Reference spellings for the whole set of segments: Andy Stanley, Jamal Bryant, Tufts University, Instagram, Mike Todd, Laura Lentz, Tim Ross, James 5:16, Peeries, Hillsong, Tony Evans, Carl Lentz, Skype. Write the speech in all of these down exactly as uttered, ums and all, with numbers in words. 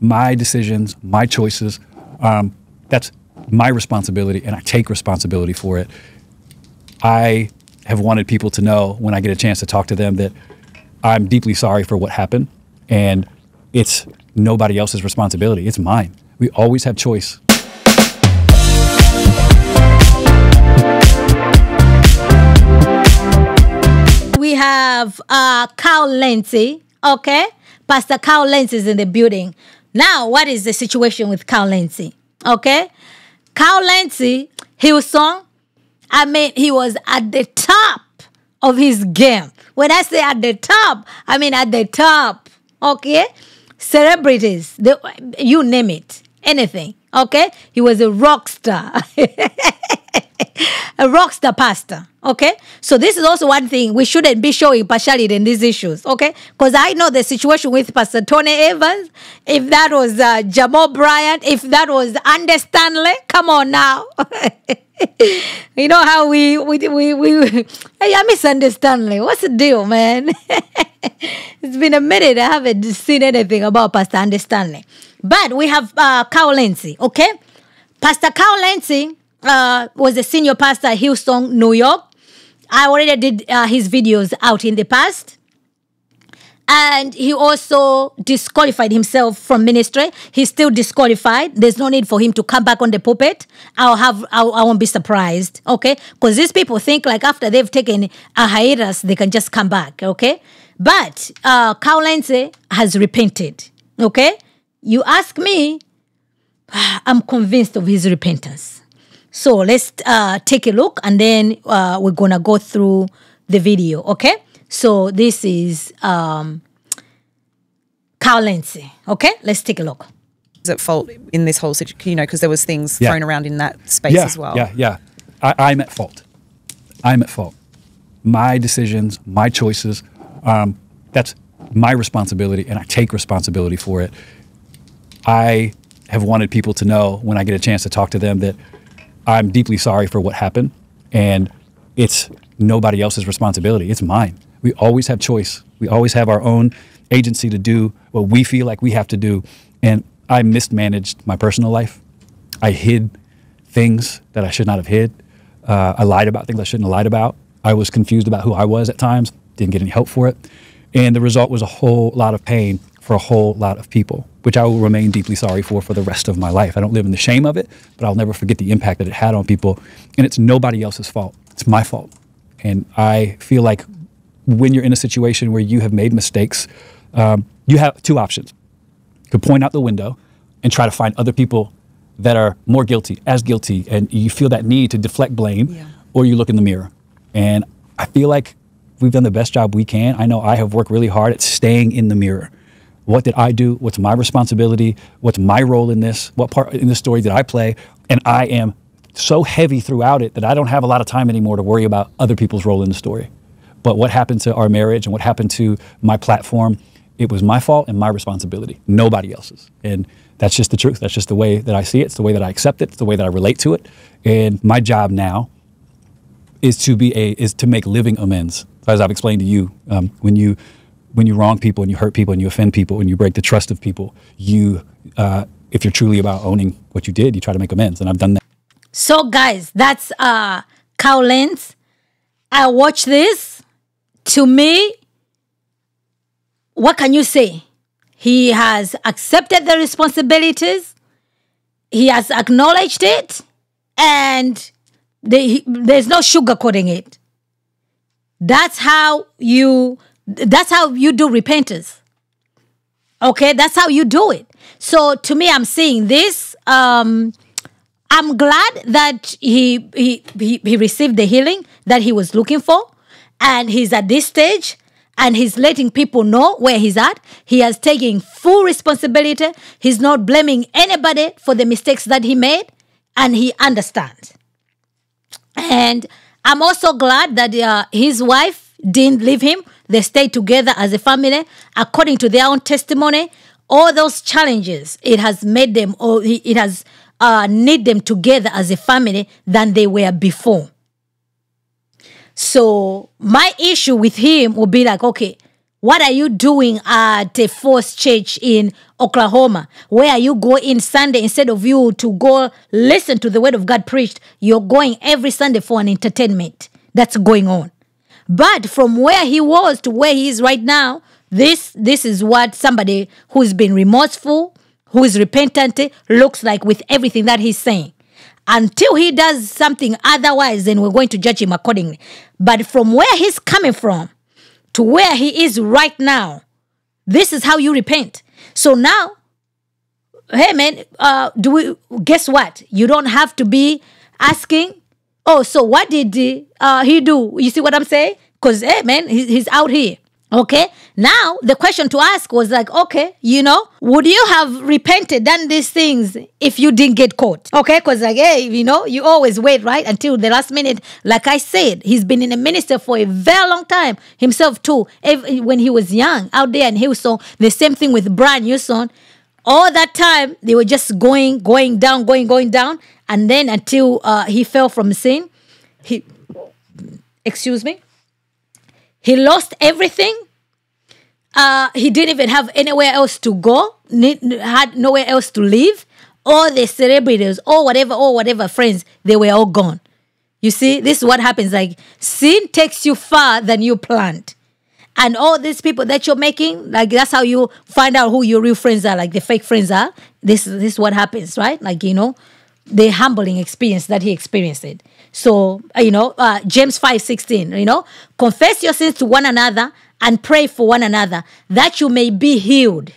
my decisions, my choices. Um, that's my responsibility, and I take responsibility for it. I have wanted people to know when I get a chance to talk to them that I'm deeply sorry for what happened, and it's nobody else's responsibility. It's mine. We always have choice. We have uh, Carl Lentz, okay? Pastor Carl Lentz is in the building. Now, what is the situation with Carl Lentz, okay? Carl Lentz, Hillsong, I mean, he was at the top of his game. When I say at the top, I mean at the top, okay? Celebrities, they, you name it, anything, okay? He was a rock star. A rock star pastor, okay? So this is also one thing we shouldn't be showing partiality in these issues, okay? Because I know the situation with Pastor Tony Evans, if that was uh, Jamal Bryant, if that was Andy Stanley, come on now. You know how we, we, we, we, we hey, I miss Andy Stanley. What's the deal, man? It's been a minute. I haven't seen anything about Pastor Andy Stanley. But we have uh, Carl Lentz, okay? Pastor Carl Lentz, Uh, was a senior pastor at Hillsong, New York. I already did uh, his videos out in the past. And he also disqualified himself from ministry. He's still disqualified. There's no need for him to come back on the pulpit. I'll have, I'll, I won't be surprised, okay? Because these people think like after they've taken a hiatus, they can just come back, okay? But uh, Carl Lentz has repented, okay? You ask me, I'm convinced of his repentance. So let's uh, take a look, and then uh, we're going to go through the video, okay? So this is um, Carl Lentz, okay? Let's take a look. Is at fault in this whole situation, you know, because there was things yeah. thrown around in that space yeah, as well. Yeah, yeah, I, I'm at fault. I'm at fault. My decisions, my choices, um, that's my responsibility, and I take responsibility for it. I have wanted people to know when I get a chance to talk to them that I'm deeply sorry for what happened, and it's nobody else's responsibility. It's mine. We always have choice. We always have our own agency to do what we feel like we have to do. And I mismanaged my personal life. I hid things that I should not have hid. Uh, I lied about things I shouldn't have lied about. I was confused about who I was at times. Didn't get any help for it. And the result was a whole lot of pain for a whole lot of people, which I will remain deeply sorry for for the rest of my life. I don't live in the shame of it, but I'll never forget the impact that it had on people. And it's nobody else's fault. It's my fault. And I feel like when you're in a situation where you have made mistakes, um, you have two options. You could point out the window and try to find other people that are more guilty, as guilty, and you feel that need to deflect blame, yeah. or you look in the mirror. And I feel like we've done the best job we can. I know I have worked really hard at staying in the mirror. What did I do? What's my responsibility? What's my role in this? What part in the story did I play? And I am so heavy throughout it that I don't have a lot of time anymore to worry about other people's role in the story. But what happened to our marriage and what happened to my platform, it was my fault and my responsibility, nobody else's. And that's just the truth. That's just the way that I see it. It's the way that I accept it. It's the way that I relate to it. And my job now is to be a, is to make living amends. As I've explained to you, um, when you when you wrong people and you hurt people and you offend people and you break the trust of people, you, uh, if you're truly about owning what you did, you try to make amends. And I've done that. So guys, that's uh, Carl Lentz. I watched this. To me, what can you say? He has accepted the responsibilities. He has acknowledged it. And they, there's no sugarcoating it. That's how you... That's how you do repentance. Okay, that's how you do it. So to me, I'm seeing this. Um, I'm glad that he, he he he received the healing that he was looking for, and he's at this stage, and he's letting people know where he's at. He has taken full responsibility. He's not blaming anybody for the mistakes that he made, and he understands. And I'm also glad that uh, his wife didn't leave him. They stayed together as a family. According to their own testimony, all those challenges, it has made them, or it has uh, knit them together as a family than they were before. So my issue with him would be like, okay, What are you doing at a Force Church in Oklahoma? Where you go in Sunday, instead of you to go listen to the word of God preached, you're going every Sunday for an entertainment that's going on. But from where he was to where he is right now, this, this is what somebody who's been remorseful, who is repentant, looks like with everything that he's saying. Until he does something otherwise, then we're going to judge him accordingly. But from where he's coming from, to where he is right now, this is how you repent. So now, hey man, uh, do we guess what? You don't have to be asking, oh, so what did uh, he do? You see what I'm saying? Because hey man, he's out here. Okay. Now the question to ask was like, okay, you know, would you have repented, done these things if you didn't get caught? Okay, because like, hey, you know, you always wait, right? Until the last minute. Like I said, he's been in a minister for a very long time himself too. When he was young out there in Hillsong, the same thing with Brian, your son. All that time they were just going, going down, going, going down, and then until uh, he fell from sin, he, excuse me. He lost everything. Uh, he didn't even have anywhere else to go, need, had nowhere else to live. All the celebrities, or whatever, or whatever friends, they were all gone. You see, this is what happens. Like, sin takes you far than you planned. And all these people that you're making, like, that's how you find out who your real friends are, like the fake friends are. This, this is what happens, right? Like, you know, the humbling experience that he experienced it. So, you know, uh, James five sixteen, you know, confess your sins to one another and pray for one another that you may be healed.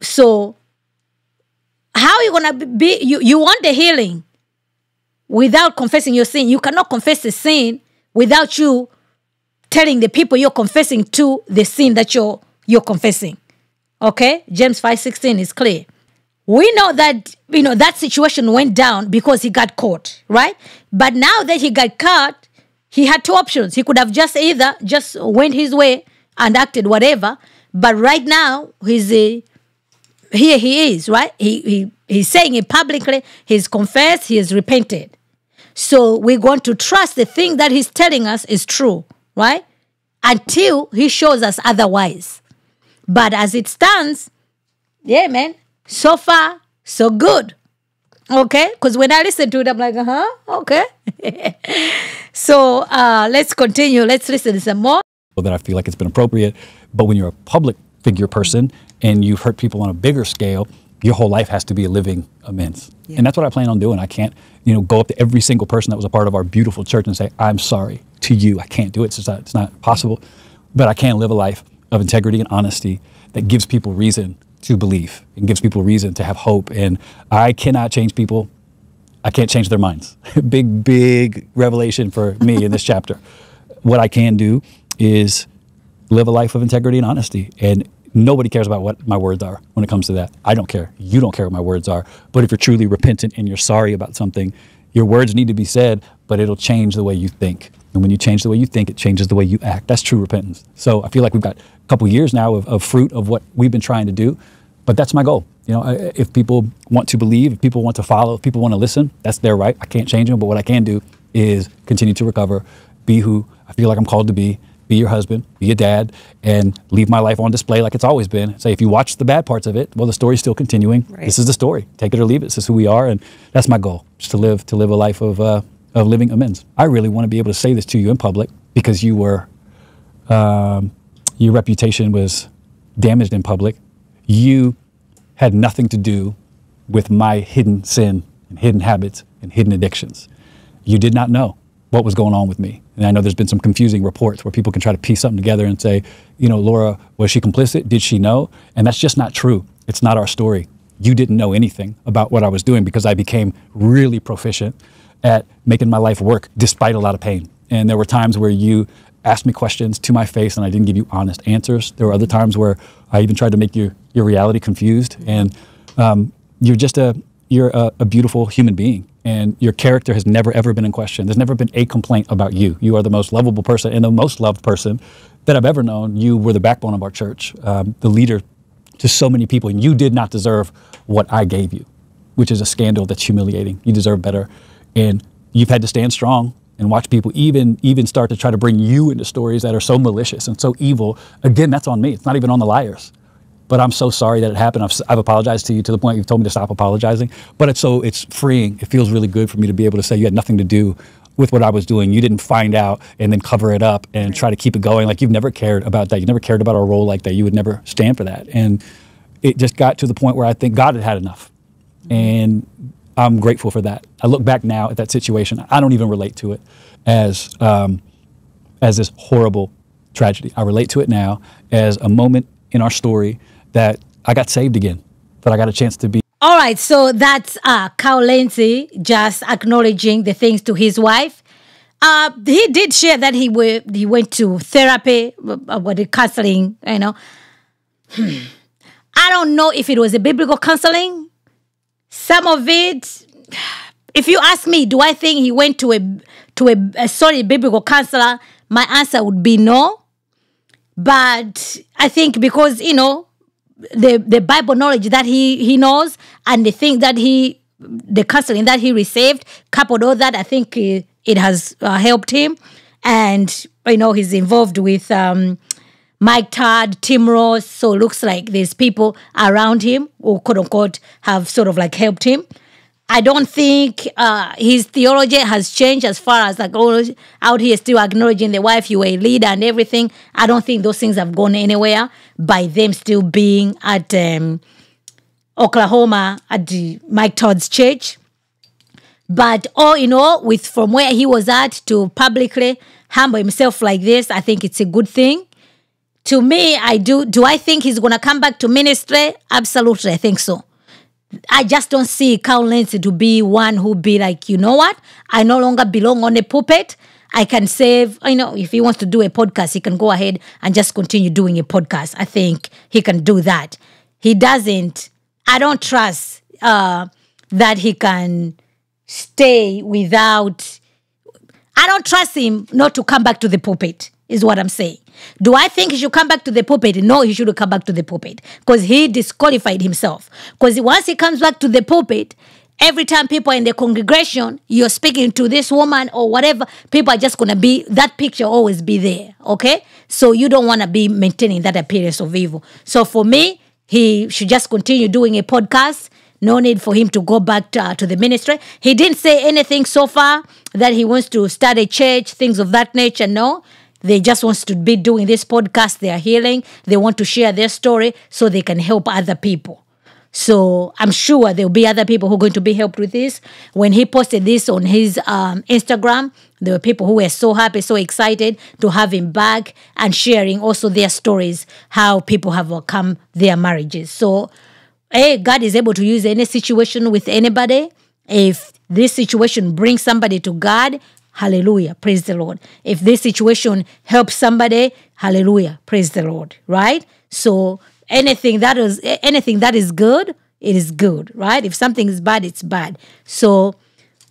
So, how are you going to be, you, you want the healing without confessing your sin? You cannot confess the sin without you telling the people you're confessing to the sin that you're, you're confessing. Okay? James five sixteen is clear. We know that, you know, that situation went down because he got caught, right? But now that he got caught, he had two options. He could have just either just went his way and acted whatever. But right now, he's a, here he is, right? He, he, he's saying it publicly. He's confessed. He has repented. So we're going to trust the thing that he's telling us is true, right? Until he shows us otherwise. But as it stands, yeah, man. So far, so good. Okay? Because when I listen to it, I'm like, huh? Okay. so uh, let's continue. Let's listen to some more. Well, then I feel like it's been appropriate. But when you're a public figure person and you've hurt people on a bigger scale, your whole life has to be a living amends. Yeah. And that's what I plan on doing. I can't, you know, go up to every single person that was a part of our beautiful church and say, I'm sorry to you. I can't do it. It's, just not, it's not possible. But I can live a life of integrity and honesty that gives people reason to believe and gives people reason to have hope. And I cannot change people. I can't change their minds. big, big revelation for me in this chapter. What I can do is live a life of integrity and honesty. And nobody cares about what my words are when it comes to that. I don't care. You don't care what my words are. But if you're truly repentant and you're sorry about something, your words need to be said, but it'll change the way you think. And when you change the way you think, it changes the way you act. That's true repentance. So I feel like we've got a couple years now of, of fruit of what we've been trying to do. But that's my goal. You know, if people want to believe, if people want to follow, if people want to listen, that's their right. I can't change them. But what I can do is continue to recover, be who I feel like I'm called to be, be your husband, be a dad, and leave my life on display like it's always been. Say, if you watch the bad parts of it, well, the story's still continuing. Right. This is the story. Take it or leave it. This is who we are. And that's my goal, just to live, to live a life of, uh, of living amends. I really want to be able to say this to you in public because you were, um, your reputation was damaged in public. You had nothing to do with my hidden sin and hidden habits and hidden addictions. You did not know what was going on with me. And I know there's been some confusing reports where people can try to piece something together and say, you know, Laura, was she complicit? Did she know? And that's just not true. It's not our story. You didn't know anything about what I was doing because I became really proficient at making my life work despite a lot of pain. And there were times where you asked me questions to my face and I didn't give you honest answers. There were other times where I even tried to make your, your reality confused. And um, you're just a, you're a, a beautiful human being and your character has never, ever been in question. There's never been a complaint about you. You are the most lovable person and the most loved person that I've ever known. You were the backbone of our church, um, the leader to so many people, and you did not deserve what I gave you, which is a scandal that's humiliating. You deserve better. And you've had to stand strong and watch people even even start to try to bring you into stories that are so malicious and so evil. Again, that's on me. It's not even on the liars. But I'm so sorry that it happened. I've, I've apologized to you to the point you've told me to stop apologizing. But it's so it's freeing. It feels really good for me to be able to say you had nothing to do with what I was doing. You didn't find out and then cover it up and try to keep it going. Like, you've never cared about that. You never cared about a role like that. You would never stand for that. And it just got to the point where I think God had had enough. And I'm grateful for that. I look back now at that situation. I don't even relate to it as um, as this horrible tragedy. I relate to it now as a moment in our story that I got saved again, that I got a chance to be. All right, so that's uh, Carl Lentz just acknowledging the things to his wife. Uh, he did share that he, he went to therapy, uh, what, counseling, you know. Hmm. I don't know if it was a biblical counseling. Some of it, if you ask me, do I think he went to a, to a, a solid biblical counselor? My answer would be no. But I think because, you know, the the Bible knowledge that he he knows and the thing that he the counseling that he received, coupled all that, I think it, it has uh, helped him. And you know, he's involved with um Mike Todd, Tim Ross, so it looks like there's people around him who quote unquote have sort of like helped him. I don't think uh, his theology has changed as far as like, oh, out here still acknowledging the wife, you were a leader and everything. I don't think those things have gone anywhere by them still being at um, Oklahoma at the Mike Todd's church. But all in all, with from where he was at to publicly humble himself like this, I think it's a good thing. To me, I do. Do I think he's going to come back to ministry? Absolutely, I think so. I just don't see Carl Lentz to be one who be like, you know what? I no longer belong on the pulpit. I can save, you know, if he wants to do a podcast, he can go ahead and just continue doing a podcast. I think he can do that. He doesn't, I don't trust uh, that he can stay without, I don't trust him not to come back to the pulpit, is what I'm saying. Do I think he should come back to the pulpit? No, he shouldn't come back to the pulpit because he disqualified himself. Because once he comes back to the pulpit, every time people are in the congregation, you're speaking to this woman or whatever, people are just going to be, that picture always be there, okay? So you don't want to be maintaining that appearance of evil. So for me, he should just continue doing a podcast. No need for him to go back to, uh, to the ministry. He didn't say anything so far that he wants to start a church, things of that nature, no. They just want to be doing this podcast. They are healing. They want to share their story so they can help other people. So I'm sure there will be other people who are going to be helped with this. When he posted this on his um, Instagram, there were people who were so happy, so excited to have him back and sharing also their stories, how people have overcome their marriages. So, hey, God is able to use any situation with anybody. If this situation brings somebody to God, hallelujah, praise the Lord. If this situation helps somebody, hallelujah, praise the Lord, right? So anything that is anything that is good, it is good, right? If something is bad, it's bad. So,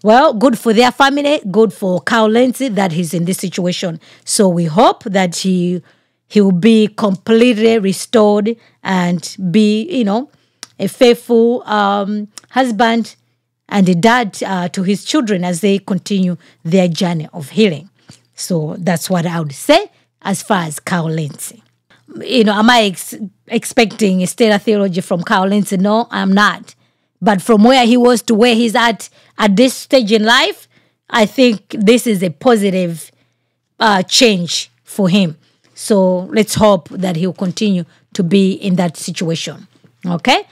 well, good for their family, good for Carl Lentz that he's in this situation. So we hope that he, he will be completely restored and be, you know, a faithful um, husband and a dad uh, to his children as they continue their journey of healing. So that's what I would say as far as Carl Lentz. You know, am I ex expecting a stellar theology from Carl Lentz? No, I'm not. But from where he was to where he's at at this stage in life, I think this is a positive uh, change for him. So let's hope that he'll continue to be in that situation. Okay?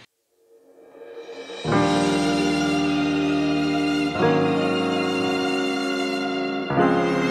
Thank you.